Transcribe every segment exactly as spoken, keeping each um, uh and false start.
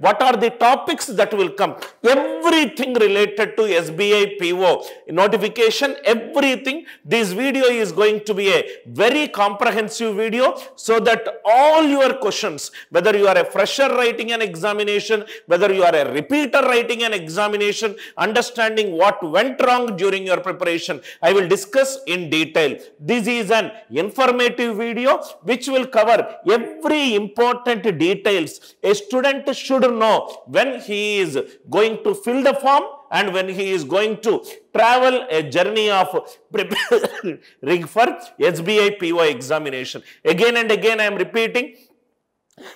What are the topics that will come? Everything related to S B I P O, notification, everything. This video is going to be a very comprehensive video so that all your questions, whether you are a fresher writing an examination, whether you are a repeater writing an examination, understanding what went wrong during your preparation, I will discuss in detail. This is an informative video which will cover every important details. A student should know when he is going to fill the form and when he is going to travel a journey of preparing for S B I P O examination. Again and again I am repeating,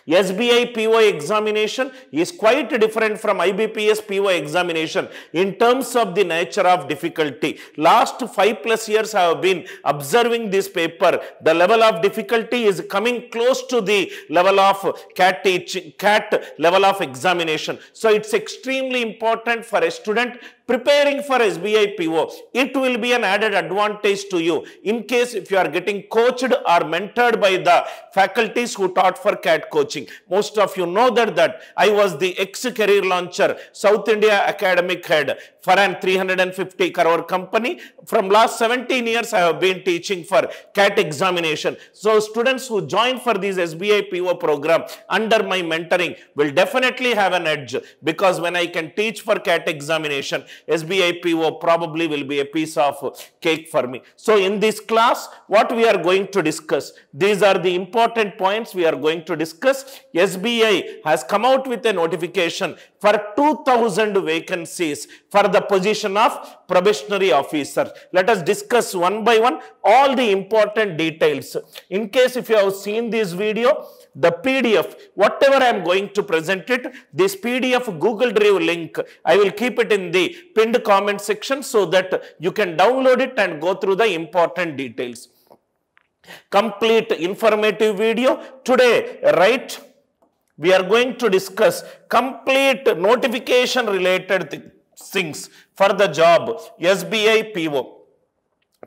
S B I P O examination is quite different from I B P S P O examination in terms of the nature of difficulty. Last five plus years I have been observing this paper. The level of difficulty is coming close to the level of CAT, CAT level of examination. So it's extremely important for a student preparing for S B I P O. It will be an added advantage to you in case if you are getting coached or mentored by the faculties who taught for CAT coaching. Most of you know that, that I was the ex-career launcher, South India academic head for an three hundred fifty crore company. From last seventeen years, I have been teaching for CAT examination. So students who join for this S B I P O program under my mentoring will definitely have an edge, because when I can teach for CAT examination, S B I P O probably will be a piece of cake for me. So in this class, what we are going to discuss, these are the important points we are going to discuss. S B I has come out with a notification for two thousand vacancies for the position of probationary officer. Let us discuss one by one all the important details. In case if you have seen this video, the P D F, whatever I am going to present it, this P D F Google Drive link, I will keep it in the pinned comment section so that you can download it and go through the important details. Complete informative video. Today, right, we are going to discuss complete notification related th things for the job S B I P O.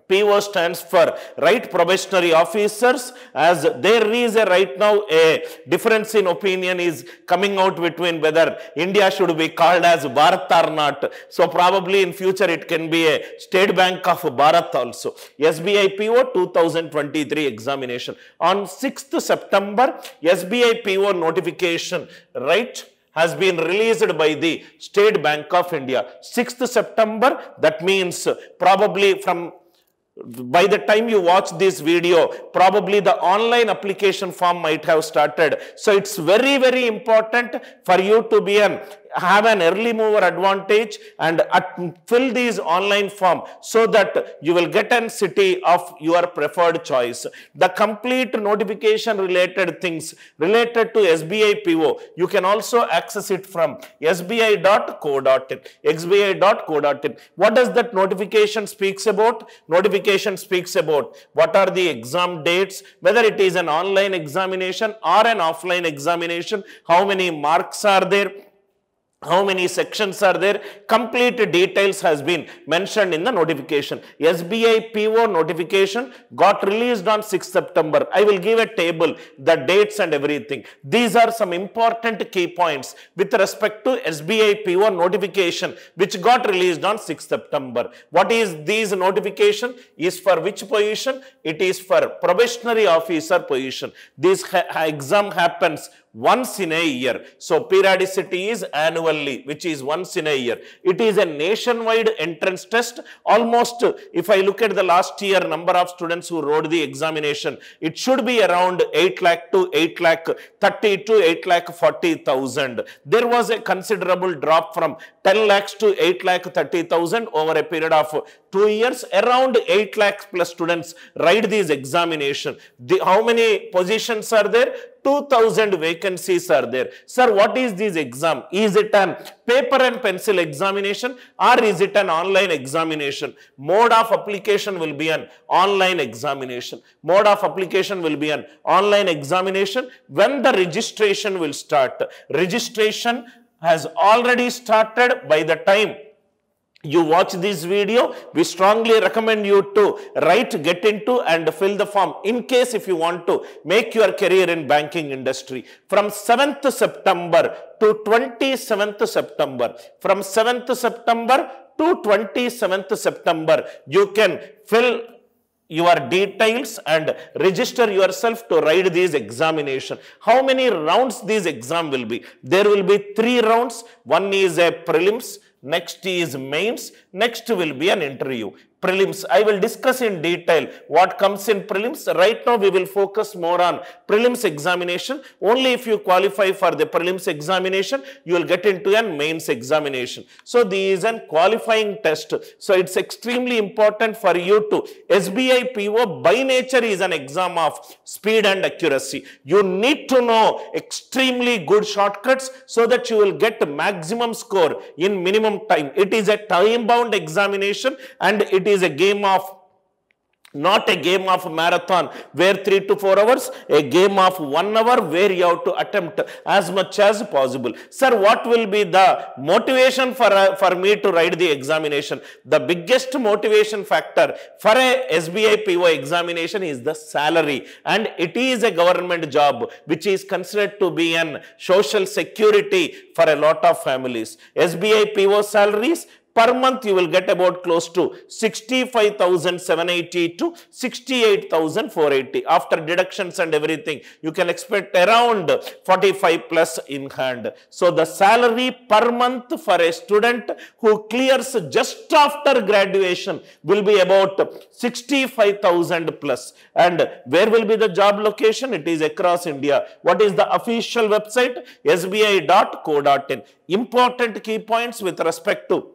P O stands for right probationary officers, as there is a right now a difference in opinion is coming out between whether India should be called as Bharat or not. So probably in future it can be a State Bank of Bharat also. S B I P O two thousand twenty-three examination. On sixth September, S B I P O notification, right, has been released by the State Bank of India. sixth September, that means probably from by the time you watch this video, probably the online application form might have started. So it's very, very important for you to be an have an early mover advantage and fill these online form so that you will get a city of your preferred choice. The complete notification related things related to S B I P O, you can also access it from S B I dot co dot in. What does that notification speaks about? Notification speaks about what are the exam dates, whether it is an online examination or an offline examination, how many marks are there, how many sections are there, complete details has been mentioned in the notification. S B I P O notification got released on sixth September. I will give a table, the dates and everything. These are some important key points with respect to S B I P O notification which got released on sixth September. What is this notification? Is for which position? It is for probationary officer position. This ha exam happens once in a year. So periodicity is annually, which is once in a year. It is a nationwide entrance test. Almost, if I look at the last year number of students who wrote the examination, it should be around eight lakh to eight lakh thirty to eight lakh forty thousand. There was a considerable drop from ten lakhs to eight lakh thirty thousand over a period of two years. Around eight lakhs plus students write these examination. The, how many positions are there? two thousand vacancies are there. Sir, what is this exam? Is it an paper and pencil examination or is it an online examination? Mode of application will be an online examination. Mode of application will be an online examination. When the registration will start? Registration has already started by the time you watch this video, we strongly recommend you to write, get into and fill the form in case if you want to make your career in banking industry. From seventh September to twenty-seventh September, from seventh September to twenty-seventh September, you can fill your details and register yourself to write this examination. How many rounds this exam will be? There will be three rounds. One is a prelims. Next is mains, next will be an interview. Prelims, I will discuss in detail what comes in prelims. Right now, we will focus more on prelims examination. Only if you qualify for the prelims examination, you will get into an mains examination. So, this is a qualifying test. So, it's extremely important for you to. S B I P O by nature is an exam of speed and accuracy. You need to know extremely good shortcuts so that you will get maximum score in minimum time. It is a time-bound examination and it is is a game of, not a game of marathon where three to four hours, a game of one hour where you have to attempt as much as possible. Sir, what will be the motivation for, uh, for me to write the examination? The biggest motivation factor for a S B I P O examination is the salary, and it is a government job which is considered to be an social security for a lot of families. S B I P O salaries per month you will get about close to sixty-five thousand seven hundred eighty to sixty-eight thousand four hundred eighty. After deductions and everything, you can expect around forty-five plus in hand. So, the salary per month for a student who clears just after graduation will be about sixty-five thousand plus. And where will be the job location? It is across India. What is the official website? S B I dot co dot in. Important key points with respect to